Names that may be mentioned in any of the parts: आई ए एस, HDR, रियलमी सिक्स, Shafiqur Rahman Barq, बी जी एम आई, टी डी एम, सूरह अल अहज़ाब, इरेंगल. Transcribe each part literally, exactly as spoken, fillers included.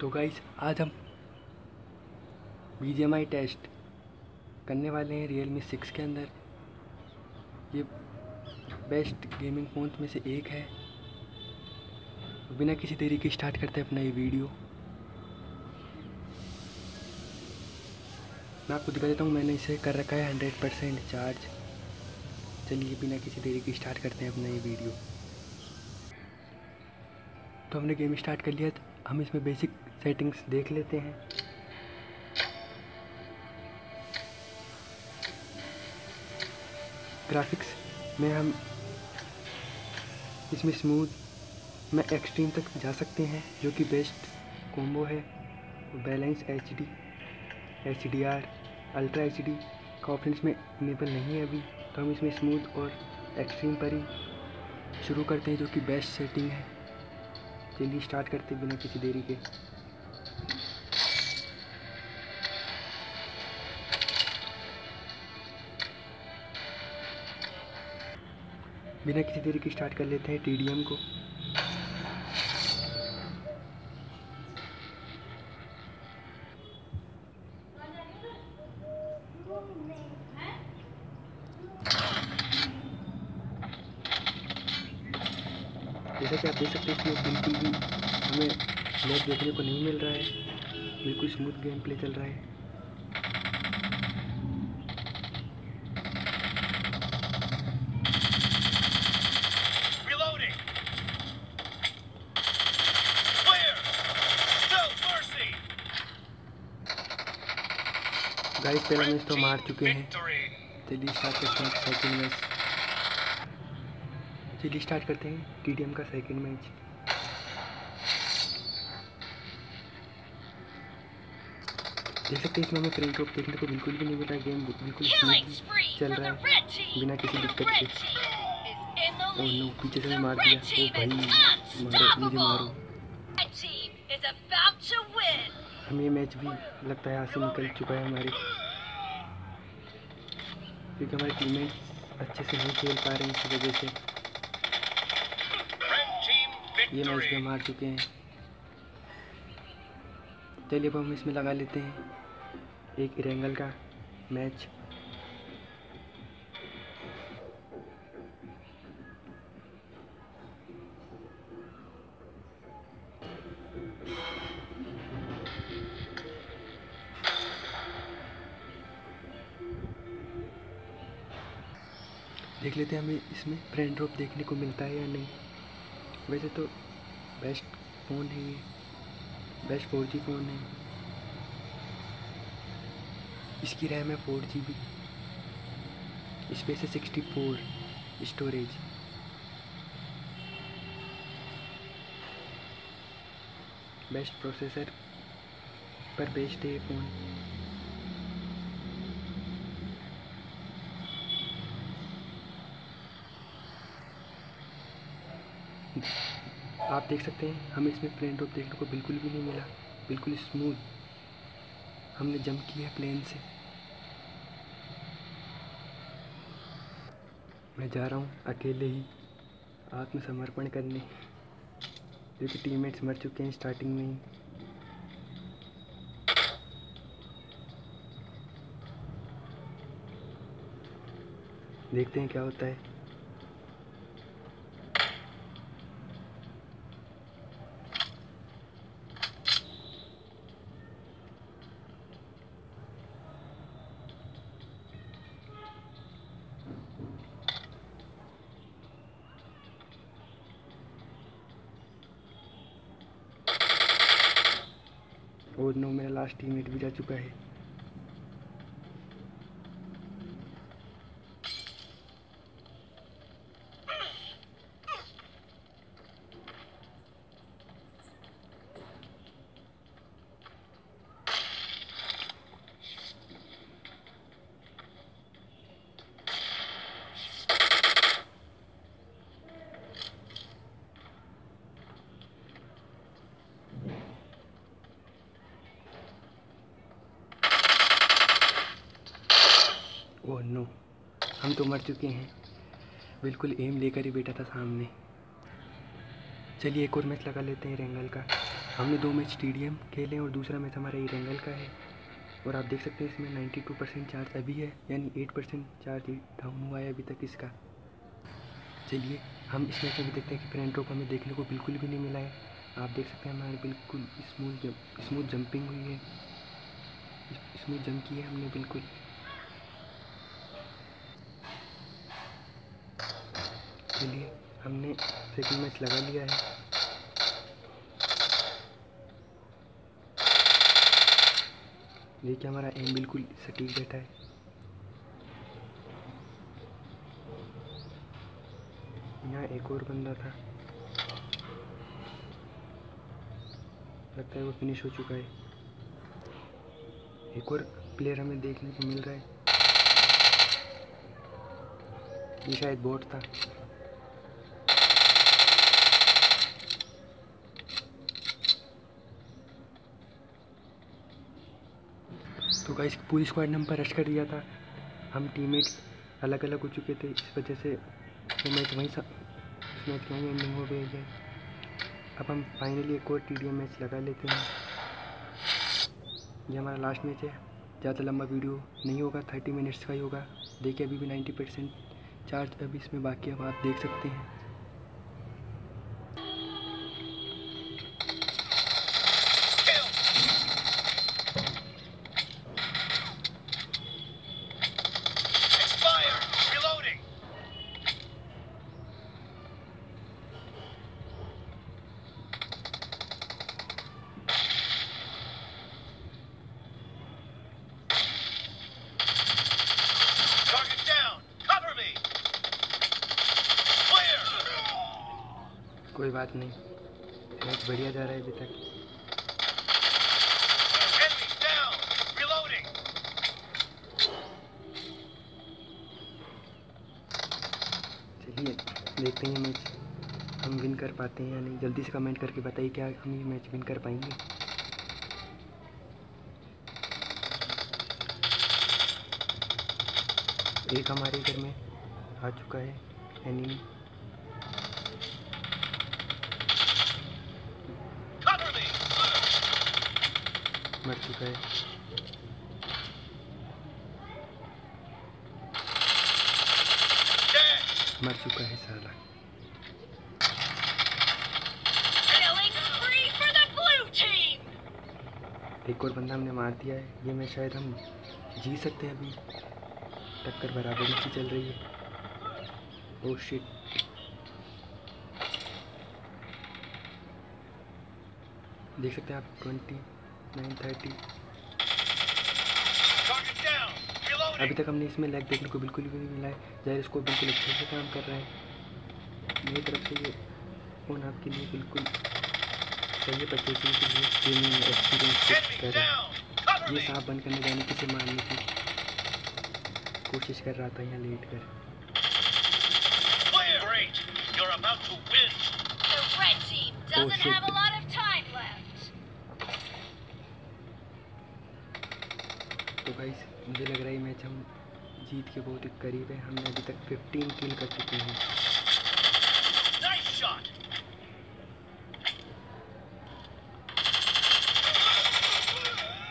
तो गाइस आज हम बी जी एम आई test करने वाले हैं रियलमी सिक्स के अंदर। ये बेस्ट गेमिंग फ़ोन में से एक है। बिना किसी देरी के स्टार्ट करते हैं अपना ये वीडियो। मैं आपको दिखा देता हूँ, मैंने इसे कर रखा है हंड्रेड परसेंट चार्ज। चलिए बिना किसी देरी के स्टार्ट करते हैं अपना ये वीडियो। तो हमने गेम स्टार्ट कर लिया। हम इसमें बेसिक सेटिंग्स देख लेते हैं। ग्राफिक्स में हम इसमें स्मूथ में एक्सट्रीम तक जा सकते हैं, जो कि बेस्ट कॉम्बो है। Balance H D, H D R, ultra H D का ऑप्शन इसमें इनेबल नहीं है अभी, तो हम इसमें स्मूथ और एक्सट्रीम पर ही शुरू करते हैं, जो कि बेस्ट सेटिंग है। चलिए स्टार्ट करते बिना किसी देरी के। बिना किसी देरी के स्टार्ट कर लेते हैं टी डी एम को। जैसा कि आप देख सकते हैं कि बिल्कुल भी हमें लैग देखने को नहीं मिल रहा है, बिल्कुल स्मूथ गेम प्ले चल रहा है। गाइस पहला मैच तो मार चुके हैं। चलिए स्टार्ट करते हैं सेकंड मैच। चलिए स्टार्ट करते हैं टी डी एम का सेकंड मैच। देख सकते हैं इसमें हमें फ्रेम ड्रॉप देखने को बिल्कुल भी नहीं मिल रहा। गेम बिल्कुल स्मूथ चल रहा है बिना किसी दिक्कत के। और नो, पीछे से मार दिया। ओ भाई मारो, मुझे मारो। हमें ये मैच भी लगता है हाथ से निकल चुका है हमारे, क्योंकि हमारे टीममेट अच्छे से नहीं खेल पा रहे हैं। इस वजह से ये मैच भी मार चुके हैं। चलिए अब हम इसमें लगा लेते हैं एक रेंगल का मैच। देख लेते हैं हमें इसमें फ्रेंड ड्रॉप देखने को मिलता है या नहीं। वैसे तो बेस्ट फ़ोन है ये, बेस्ट फोर जी फ़ोन है। इसकी रैम है फोर जी बी, स्पेस है sixty four storage. Best processor पर बेस्ड है ये फ़ोन। आप देख सकते हैं हमें इसमें प्लेन ड्रॉप देखने को बिल्कुल भी नहीं मिला। बिल्कुल स्मूथ हमने जंप किया है प्लेन से। मैं जा रहा हूँ अकेले ही आत्मसमर्पण करने, क्योंकि टीममेट्स मर चुके हैं स्टार्टिंग में ही। देखते हैं क्या होता है। और नो, मेरा लास्ट टीममेट भी जा चुका है। ओह नो, हम तो मर चुके हैं। बिल्कुल एम लेकर ही बैठा था सामने। चलिए एक और मैच लगा लेते हैं रेंगल का। हमने दो मैच टी डी एम खेले और दूसरा मैच हमारा इरेंगल का है। और आप देख सकते हैं इसमें बानवे परसेंट चार्ज अभी है, यानी आठ परसेंट चार्ज डाउन हुआ है अभी तक इसका। चलिए हम इस मैच में भी देखते हैं कि फ्रंट रो को हमें देखने को बिल्कुल भी नहीं मिला है। आप देख सकते हैं हमारे बिल्कुल स्मूथ स्मूथ जंपिंग हुई है, स्मूथ जंप की है हमने बिल्कुल। चलिए हमने सेकंड मैच लगा लिया है। देखिए हमारा एम बिल्कुल सटीक बैठा है। यहाँ एक और बंदा था, लगता है वो फिनिश हो चुका है। एक और प्लेयर हमें देखने को मिल रहा है, ये शायद बॉट था। तो गाइस पूरी स्क्वाड ने हम पर रश कर दिया था, हम टीममेट्स अलग अलग हो चुके थे, इस वजह से वो मैच वहीं सा इस मैच वहीं एंडिंग हो गई है। अब हम फाइनली एक और टी डी एम मैच लगा लेते हैं। ये हमारा लास्ट मैच है, ज़्यादा लंबा वीडियो नहीं होगा, थर्टी मिनट्स का ही होगा। देखिए अभी भी नाइन्टी परसेंट चार्ज अभी इसमें बाकी है, आप देख सकते हैं। कोई बात नहीं, मैच बढ़िया जा रहा है अभी तक। चलिए देखते हैं मैच हम विन कर पाते हैं या नहीं। जल्दी से कमेंट करके बताइए, क्या हम ये मैच विन कर पाएंगे। एक हमारे घर में आ चुका है एनिमी। मर चुका है। मर चुका है साला। एक और बंदा हमने मार दिया है। ये मैच शायद हम जीत सकते हैं, अभी टक्कर बराबर की चल रही है। ओह शिट, देख सकते हैं आप ट्वेंटी नाइन थर्टी। अभी तक हमने इसमें लैग देखने को बिल्कुल भी नहीं मिला है, ज़ाहिर इसको बिल्कुल अच्छे से काम कर रहा है। मेरी तरफ से ये फोन आपके लिए बिल्कुल चाहिए परचेसिंग के लिए, गेमिंग एक्सपीरियंस कर रहा है। ये सांप बंद करने जाने की से मारने की कोशिश कर रहा था यहाँ लेट कर। तो गाइस मुझे लग रहा है मैच हम जीत के बहुत ही करीब है, हमने अभी तक पंद्रह किल कर चुके हैं।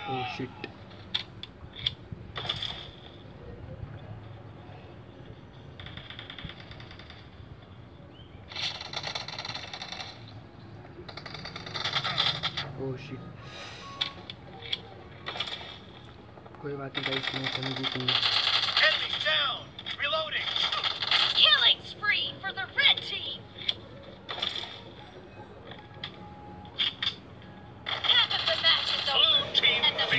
Oh shit, oh shit. कोई बात नहीं गाइस, मैच हम जीतेंगे। ये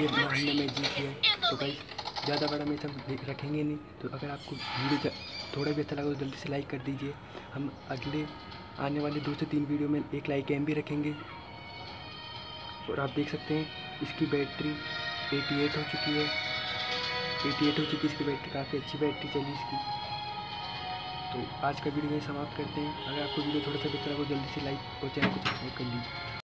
बड़ा हमने मैच जीत लिया। तो गाइस ज़्यादा बड़ा मैच हम रखेंगे नहीं, तो अगर आपको वीडियो थोड़ा भी अच्छा लगा तो जल्दी से लाइक कर दीजिए। हम अगले आने वाले दो से तीन वीडियो में एक लाइक एम भी रखेंगे। और आप देख सकते हैं इसकी बैटरी अठासी हो चुकी है, अठासी हो चुकी इसकी बैटरी, काफ़ी अच्छी बैटरी चली इसकी। तो आज का वीडियो यही समाप्त करते हैं। अगर आपको वीडियो थोड़ा सा बेहतर लगा तो जल्दी से लाइक और चैनल को सब्सक्राइब कर लीजिए।